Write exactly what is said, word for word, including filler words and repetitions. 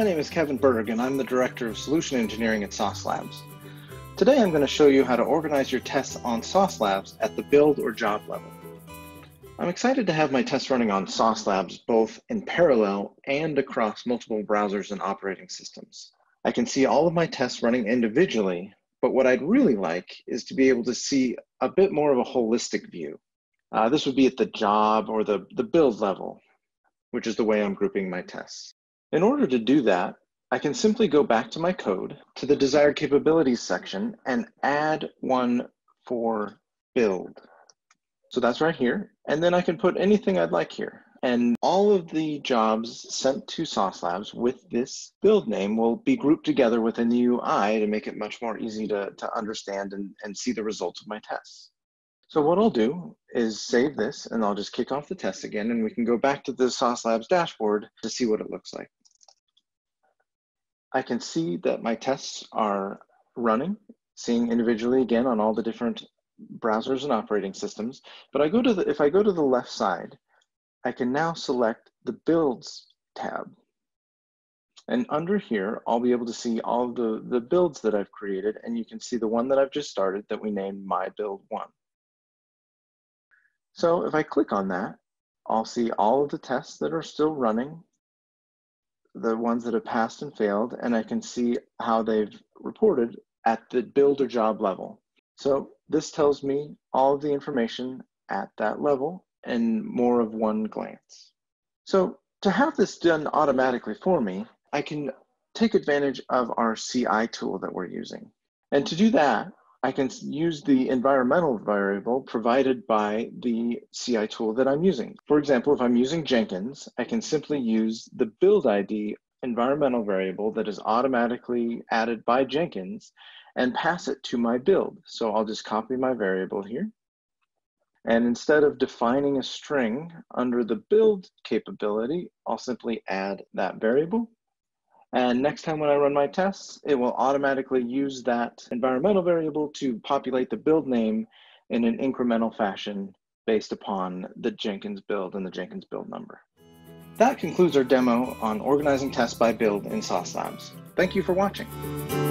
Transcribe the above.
My name is Kevin Berg, and I'm the Director of Solution Engineering at Sauce Labs. Today I'm going to show you how to organize your tests on Sauce Labs at the build or job level. I'm excited to have my tests running on Sauce Labs both in parallel and across multiple browsers and operating systems. I can see all of my tests running individually, but what I'd really like is to be able to see a bit more of a holistic view. Uh, this would be at the job or the, the build level, which is the way I'm grouping my tests. In order to do that, I can simply go back to my code to the desired capabilities section and add one for build. So that's right here. And then I can put anything I'd like here. And all of the jobs sent to Sauce Labs with this build name will be grouped together within the U I to make it much more easy to, to understand and, and see the results of my tests. So what I'll do is save this, and I'll just kick off the test again, and we can go back to the Sauce Labs dashboard to see what it looks like. I can see that my tests are running, seeing individually again on all the different browsers and operating systems. But I go to the, if I go to the left side, I can now select the builds tab. And under here, I'll be able to see all of the, the builds that I've created. And you can see the one that I've just started that we named My Build One. So if I click on that, I'll see all of the tests that are still running, the ones that have passed and failed, and I can see how they've reported at the build or job level. So this tells me all of the information at that level in more of one glance. So to have this done automatically for me, I can take advantage of our C I tool that we're using. And to do that, I can use the environmental variable provided by the C I tool that I'm using. For example, if I'm using Jenkins, I can simply use the build I D environmental variable that is automatically added by Jenkins and pass it to my build. So I'll just copy my variable here. And instead of defining a string under the build capability, I'll simply add that variable. And next time when I run my tests, it will automatically use that environmental variable to populate the build name in an incremental fashion based upon the Jenkins build and the Jenkins build number. That concludes our demo on organizing tests by build in Sauce Labs. Thank you for watching.